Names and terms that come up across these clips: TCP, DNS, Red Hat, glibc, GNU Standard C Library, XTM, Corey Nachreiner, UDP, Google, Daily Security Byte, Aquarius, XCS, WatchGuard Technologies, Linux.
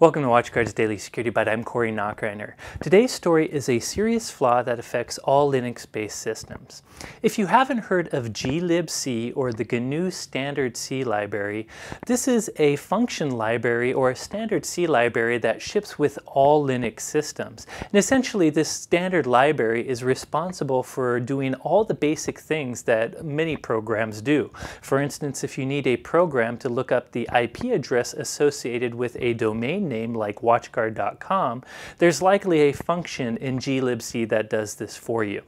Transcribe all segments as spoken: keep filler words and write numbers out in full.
Welcome to WatchGuard's Daily Security Bite. I'm Corey Nachreiner. Today's story is a serious flaw that affects all Linux-based systems. If you haven't heard of glibc or the G N U Standard C Library, this is a function library or a standard C library that ships with all Linux systems. And essentially, this standard library is responsible for doing all the basic things that many programs do. For instance, if you need a program to look up the I P address associated with a domain name like watchguard dot com, there's likely a function in glibc that does this for you.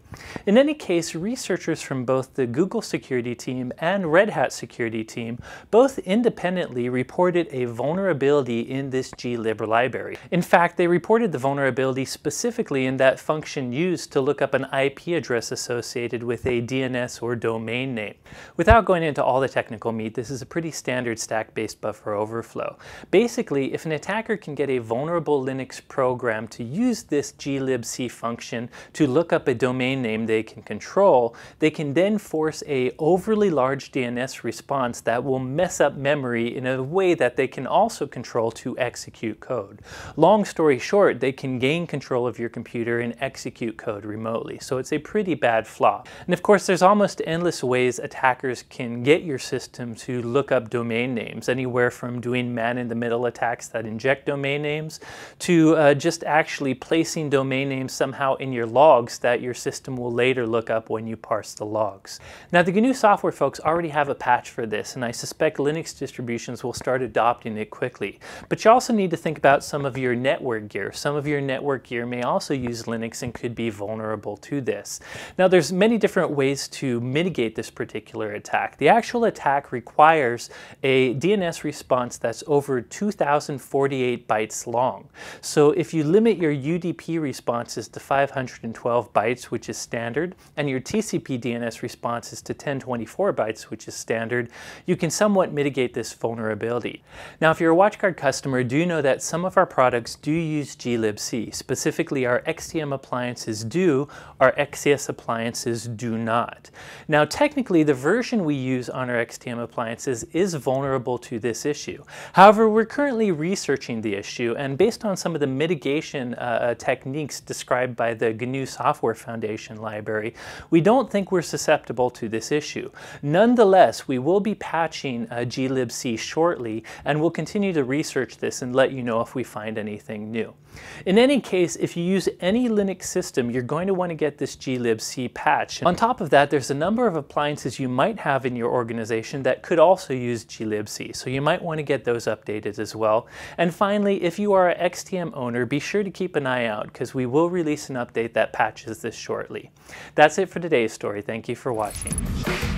In any case, researchers from both the Google security team and Red Hat security team both independently reported a vulnerability in this glib library. In fact, they reported the vulnerability specifically in that function used to look up an I P address associated with a D N S or domain name. Without going into all the technical meat, this is a pretty standard stack-based buffer overflow. Basically, if an attacker can get a vulnerable Linux program to use this glibc function to look up a domain name they can control, they can then force a overly large D N S response that will mess up memory in a way that they can also control to execute code. Long story short, they can gain control of your computer and execute code remotely, so it's a pretty bad flaw. And of course, there's almost endless ways attackers can get your system to look up domain names, anywhere from doing man-in-the-middle attacks that inject domain names to uh, just actually placing domain names somehow in your logs that your system will later look up when you parse the logs. Now, the G N U software folks already have a patch for this, and I suspect Linux distributions will start adopting it quickly. But you also need to think about some of your network gear. Some of your network gear may also use Linux and could be vulnerable to this. Now, there's many different ways to mitigate this particular attack. The actual attack requires a D N S response that's over two thousand forty-eight bytes long. So if you limit your U D P responses to five hundred twelve bytes, which is standard, and your T C P D N S responses to ten twenty-four bytes, which is standard, you can somewhat mitigate this vulnerability. Now, if you're a WatchGuard customer, do know that some of our products do use glibc. Specifically, our X T M appliances do, our X C S appliances do not. Now, technically, the version we use on our X T M appliances is vulnerable to this issue. However, we're currently researching the issue, and based on some of the mitigation uh, techniques described by the G N U Software Foundation library, we don't think we're susceptible to this issue. Nonetheless, we will be patching uh, glibc shortly, and we'll continue to research this and let you know if we find anything new. In any case, if you use any Linux system, you're going to want to get this glibc patch. On top of that, there's a number of appliances you might have in your organization that could also use glibc, so you might want to get those updated as well. And finally, if you are an X T M owner, be sure to keep an eye out, because we will release an update that patches this shortly. That's it for today's story. Thank you for watching.